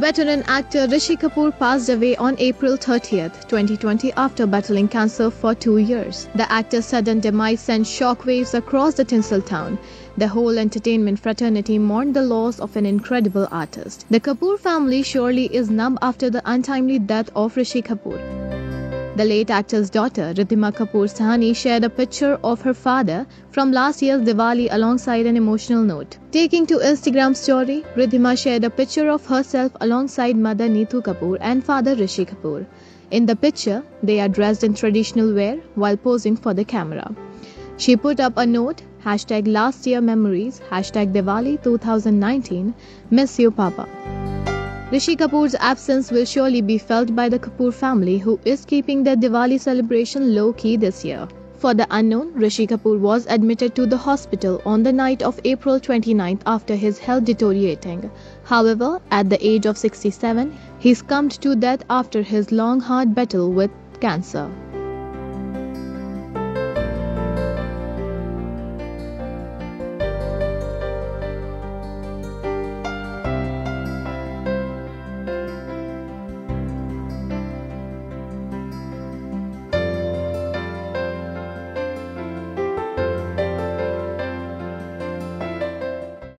Veteran actor Rishi Kapoor passed away on April 30, 2020 after battling cancer for 2 years. The actor's sudden demise sent shockwaves across the tinsel town. The whole entertainment fraternity mourned the loss of an incredible artist. The Kapoor family surely is numb after the untimely death of Rishi Kapoor. The late actor's daughter, Ridhima Kapoor Sahani, shared a picture of her father from last year's Diwali alongside an emotional note. Taking to Instagram story, Ridhima shared a picture of herself alongside mother Neetu Kapoor and father Rishi Kapoor. In the picture, they are dressed in traditional wear while posing for the camera. She put up a note, #LastYearMemories, #Diwali 2019, Miss You Papa. Rishi Kapoor's absence will surely be felt by the Kapoor family, who is keeping their Diwali celebration low-key this year. For the unknown, Rishi Kapoor was admitted to the hospital on the night of April 29 after his health deteriorating. However, at the age of 67, he succumbed to death after his long hard battle with cancer.